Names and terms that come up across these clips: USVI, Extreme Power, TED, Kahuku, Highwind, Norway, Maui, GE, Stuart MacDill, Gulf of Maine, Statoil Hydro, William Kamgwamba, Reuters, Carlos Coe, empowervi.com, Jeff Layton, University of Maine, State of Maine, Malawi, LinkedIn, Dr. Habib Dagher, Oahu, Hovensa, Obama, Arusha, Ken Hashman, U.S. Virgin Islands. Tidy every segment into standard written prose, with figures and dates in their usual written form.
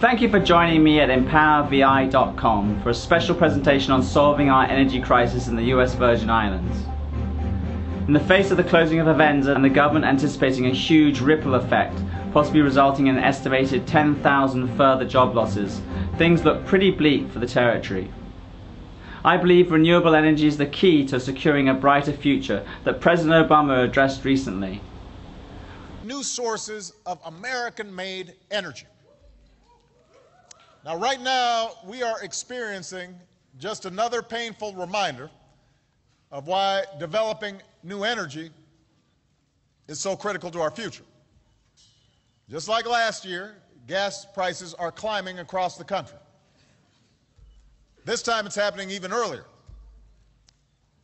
Thank you for joining me at empowervi.com for a special presentation on solving our energy crisis in the US Virgin Islands. In the face of the closing of Hovensa and the government anticipating a huge ripple effect, possibly resulting in an estimated 10,000 further job losses, things look pretty bleak for the territory. I believe renewable energy is the key to securing a brighter future that President Obama addressed recently. New sources of American-made energy. Now, right now, we are experiencing just another painful reminder of why developing new energy is so critical to our future. Just like last year, gas prices are climbing across the country. This time, it's happening even earlier.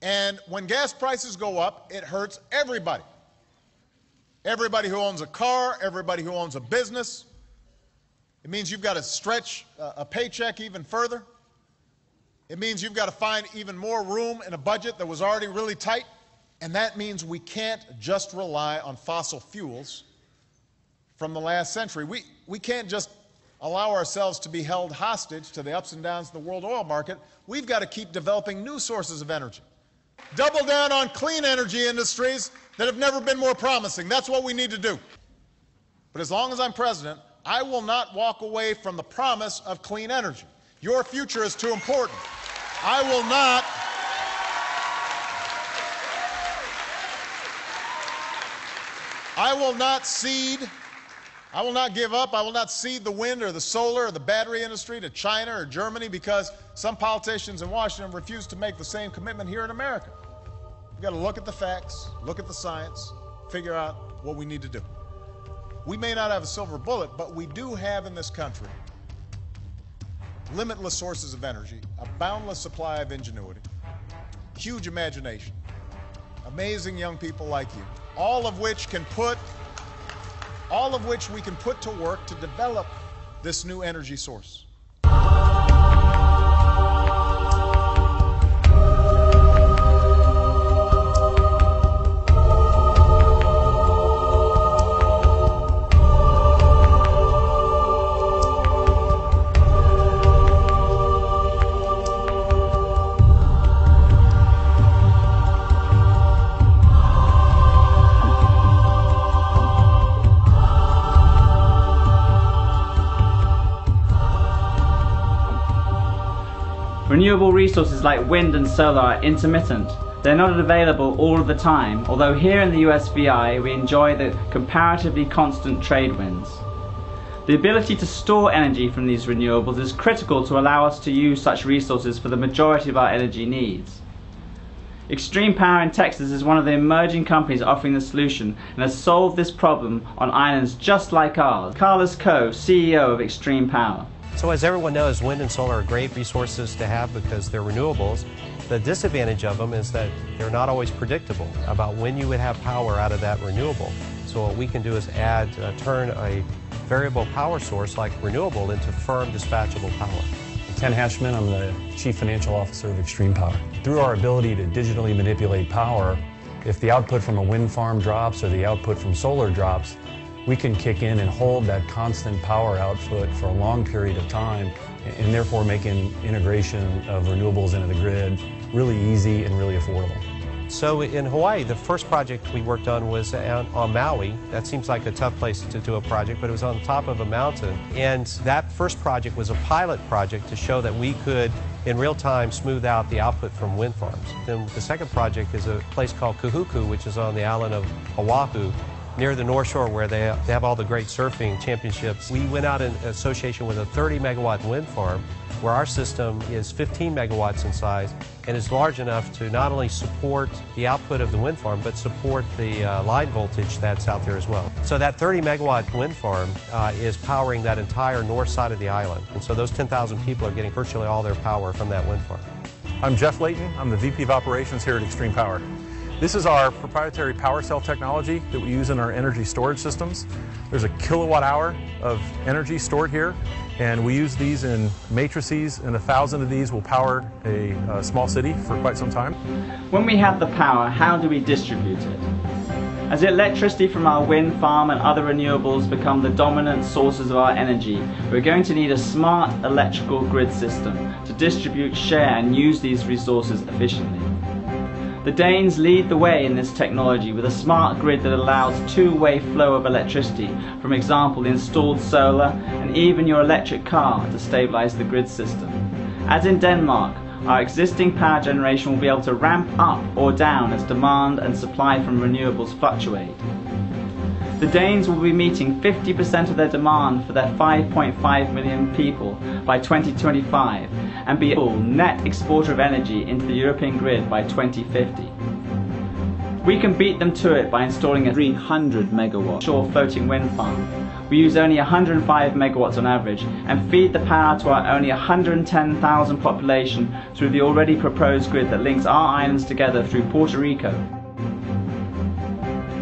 And when gas prices go up, it hurts everybody. Everybody who owns a car, everybody who owns a business. It means you've got to stretch a paycheck even further. It means you've got to find even more room in a budget that was already really tight. And that means we can't just rely on fossil fuels from the last century. We can't just allow ourselves to be held hostage to the ups and downs of the world oil market. We've got to keep developing new sources of energy. Double down on clean energy industries that have never been more promising. That's what we need to do. But as long as I'm president, I will not walk away from the promise of clean energy. Your future is too important. I will not cede the wind or the solar or the battery industry to China or Germany because some politicians in Washington refuse to make the same commitment here in America. We've got to look at the facts, look at the science, figure out what we need to do. We may not have a silver bullet, but we do have in this country limitless sources of energy, a boundless supply of ingenuity, huge imagination, amazing young people like you, all of which we can put to work to develop this new energy source. Renewable resources like wind and solar are intermittent. They're not available all of the time, although here in the USVI we enjoy the comparatively constant trade winds. The ability to store energy from these renewables is critical to allow us to use such resources for the majority of our energy needs. Extreme Power in Texas is one of the emerging companies offering the solution and has solved this problem on islands just like ours. Carlos Coe, CEO of Extreme Power. So as everyone knows, wind and solar are great resources to have because they're renewables. The disadvantage of them is that they're not always predictable about when you would have power out of that renewable. So what we can do is turn a variable power source like renewable into firm dispatchable power. Ken Hashman, I'm the Chief Financial Officer of Extreme Power. Through our ability to digitally manipulate power, if the output from a wind farm drops or the output from solar drops, we can kick in and hold that constant power output for a long period of time and therefore making integration of renewables into the grid really easy and really affordable. So in Hawaii, the first project we worked on was on Maui. That seems like a tough place to do a project, but it was on top of a mountain. And that first project was a pilot project to show that we could, in real time, smooth out the output from wind farms. Then the second project is a place called Kahuku, which is on the island of Oahu, near the North Shore where they have all the great surfing championships. We went out in association with a 30-megawatt wind farm where our system is 15 megawatts in size and is large enough to not only support the output of the wind farm but support the line voltage that's out there as well. So that 30-megawatt wind farm is powering that entire north side of the island. And so those 10,000 people are getting virtually all their power from that wind farm. I'm Jeff Layton. I'm the VP of Operations here at Extreme Power. This is our proprietary power cell technology that we use in our energy storage systems. There's a kilowatt hour of energy stored here, and we use these in matrices, and 1,000 of these will power a small city for quite some time. When we have the power, how do we distribute it? As electricity from our wind farm and other renewables become the dominant sources of our energy, we're going to need a smart electrical grid system to distribute, share and use these resources efficiently. The Danes lead the way in this technology with a smart grid that allows two-way flow of electricity, for example installed solar and even your electric car, to stabilize the grid system. As in Denmark, our existing power generation will be able to ramp up or down as demand and supply from renewables fluctuate. The Danes will be meeting 50% of their demand for their 5.5 million people by 2025 and be a net exporter of energy into the European grid by 2050. We can beat them to it by installing a 300 megawatt offshore floating wind farm. We use only 105 megawatts on average and feed the power to our only 110,000 population through the already proposed grid that links our islands together through Puerto Rico.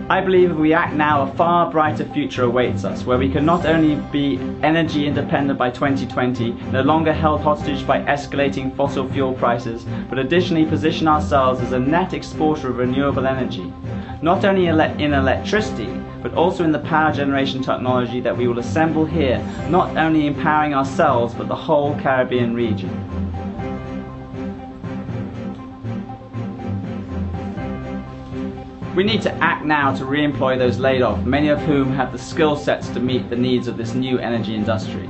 I believe if we act now, a far brighter future awaits us, where we can not only be energy independent by 2020, no longer held hostage by escalating fossil fuel prices, but additionally position ourselves as a net exporter of renewable energy, not only in electricity, but also in the power generation technology that we will assemble here, not only empowering ourselves, but the whole Caribbean region. We need to act now to re-employ those laid off, many of whom have the skill sets to meet the needs of this new energy industry.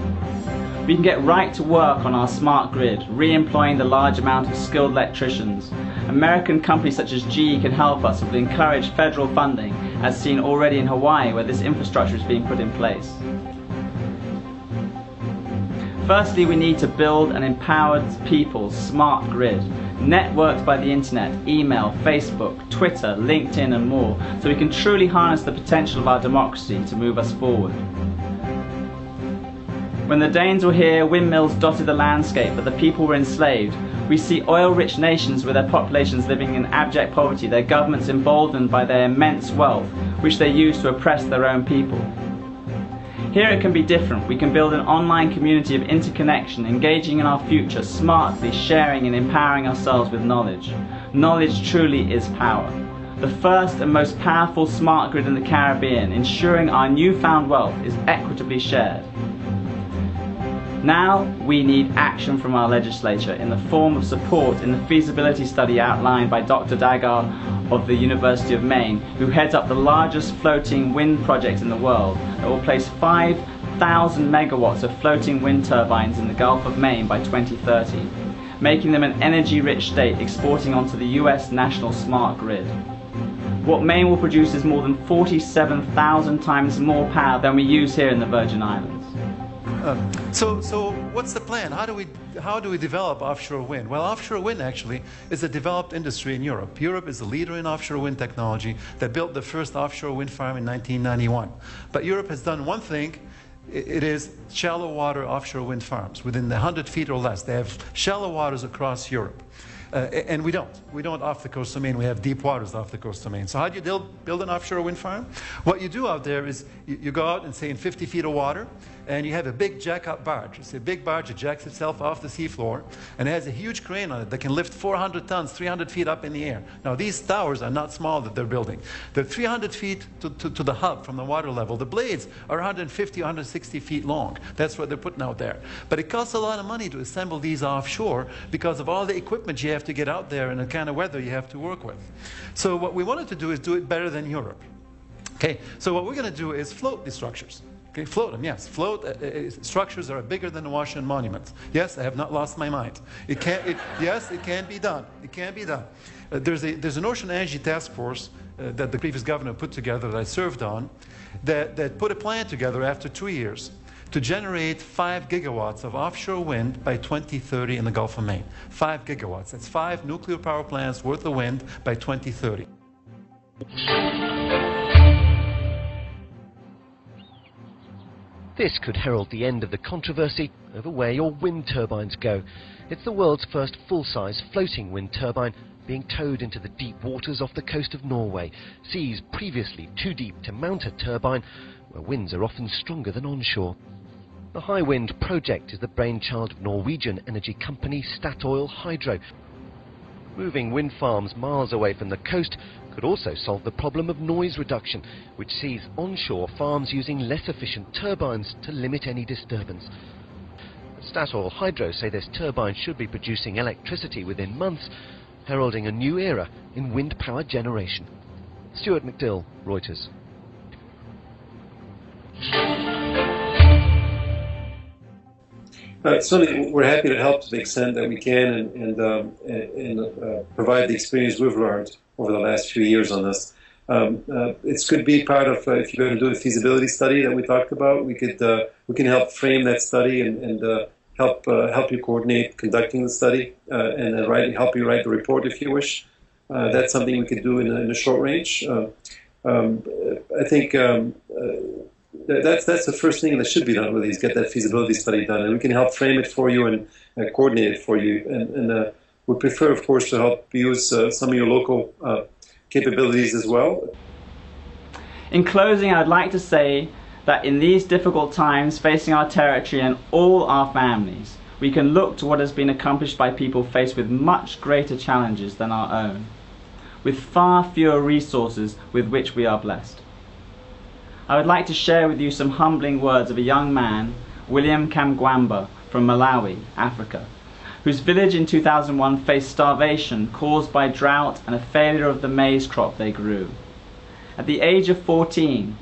We can get right to work on our smart grid, re-employing the large amount of skilled electricians. American companies such as GE can help us with encouraged federal funding, as seen already in Hawaii, where this infrastructure is being put in place. Firstly, we need to build an empowered people's smart grid, networked by the internet, email, Facebook, Twitter, LinkedIn and more, so we can truly harness the potential of our democracy to move us forward. When the Danes were here, windmills dotted the landscape, but the people were enslaved. We see oil-rich nations with their populations living in abject poverty, their governments emboldened by their immense wealth, which they use to oppress their own people. Here it can be different. We can build an online community of interconnection, engaging in our future, smartly sharing and empowering ourselves with knowledge. Knowledge truly is power. The first and most powerful smart grid in the Caribbean, ensuring our newfound wealth is equitably shared. Now we need action from our legislature in the form of support in the feasibility study outlined by Dr. Dagher of the University of Maine, who heads up the largest floating wind project in the world that will place 5,000 megawatts of floating wind turbines in the Gulf of Maine by 2030, making them an energy-rich state exporting onto the US national smart grid. What Maine will produce is more than 47,000 times more power than we use here in the Virgin Islands. So what's the plan? How do we develop offshore wind? Well, offshore wind actually is a developed industry in Europe. Europe is the leader in offshore wind technology. They built the first offshore wind farm in 1991. But Europe has done one thing. It is shallow water offshore wind farms within the 100 feet or less. They have shallow waters across Europe. And we don't. We don't off the coast of Maine. We have deep waters off the coast of Maine. So how do you build an offshore wind farm? What you do out there is you go out and say in 50 feet of water, and you have a big jack-up barge. It's a big barge that jacks itself off the seafloor, and it has a huge crane on it that can lift 400 tons, 300 feet up in the air. Now, these towers are not small that they're building. They're 300 feet to the hub from the water level. The blades are 150, 160 feet long. That's what they're putting out there. But it costs a lot of money to assemble these offshore because of all the equipment you have to get out there and the kind of weather you have to work with. So what we wanted to do is do it better than Europe. Okay, so what we're going to do is float these structures. Okay, float them, yes. Float structures are bigger than the Washington Monument. Yes, I have not lost my mind. Yes, it can be done. It can be done. There's an ocean energy task force that the previous governor put together that I served on that put a plan together after 2 years to generate 5 gigawatts of offshore wind by 2030 in the Gulf of Maine. 5 gigawatts. That's 5 nuclear power plants worth of wind by 2030. This could herald the end of the controversy over where your wind turbines go. It's the world's first full-size floating wind turbine being towed into the deep waters off the coast of Norway, seas previously too deep to mount a turbine, where winds are often stronger than onshore. The Highwind project is the brainchild of Norwegian energy company Statoil Hydro, Moving wind farms miles away from the coast could also solve the problem of noise reduction, which sees onshore farms using less efficient turbines to limit any disturbance. Statoil Hydro say this turbine should be producing electricity within months, heralding a new era in wind power generation. Stuart MacDill, Reuters. Certainly, we're happy to help to the extent that we can and provide the experience we've learned over the last few years on this. It could be part of, if you're going to do the feasibility study that we talked about, we can help frame that study and help you coordinate conducting the study and help you write the report if you wish. That's something we could do in a short range. I think that's the first thing that should be done really is get that feasibility study done, and we can help frame it for you and coordinate it for you. And we prefer, of course, to help use some of your local capabilities as well. In closing, I'd like to say that in these difficult times facing our territory and all our families, we can look to what has been accomplished by people faced with much greater challenges than our own, with far fewer resources with which we are blessed. I would like to share with you some humbling words of a young man, William Kamgwamba, from Malawi, Africa, whose village in 2001 faced starvation caused by drought and a failure of the maize crop they grew. At the age of 14,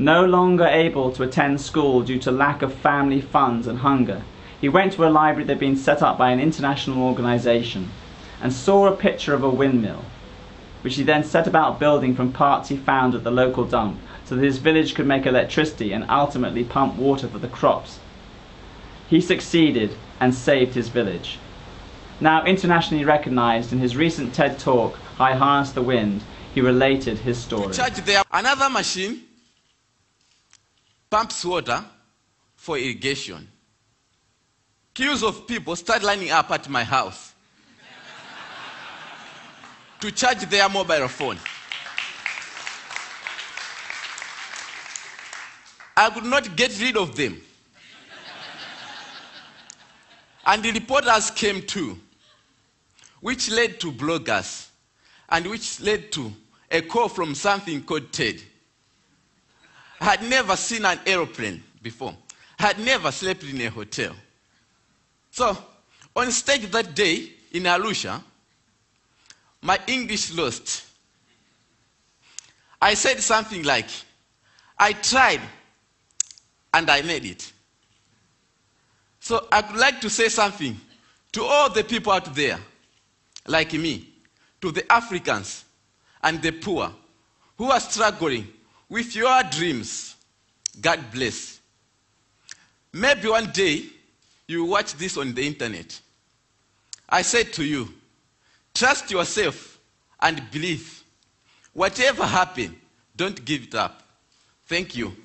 no longer able to attend school due to lack of family funds and hunger, he went to a library that had been set up by an international organization and saw a picture of a windmill, which he then set about building from parts he found at the local dump, so that his village could make electricity and ultimately pump water for the crops. He succeeded and saved his village. Now internationally recognized, in his recent TED talk, I Harness the Wind, he related his story. Another machine pumps water for irrigation. Queues of people start lining up at my house to charge their mobile phone. I could not get rid of them. And the reporters came too, which led to bloggers, and which led to a call from something called TED. I had never seen an aeroplane before. I had never slept in a hotel. So, on stage that day in Arusha, my English lost. I said something like, I tried, and I made it. So I'd like to say something to all the people out there, like me, to the Africans and the poor who are struggling with your dreams. God bless. Maybe one day you watch this on the internet. I said to you, trust yourself and believe. Whatever happens, don't give it up. Thank you.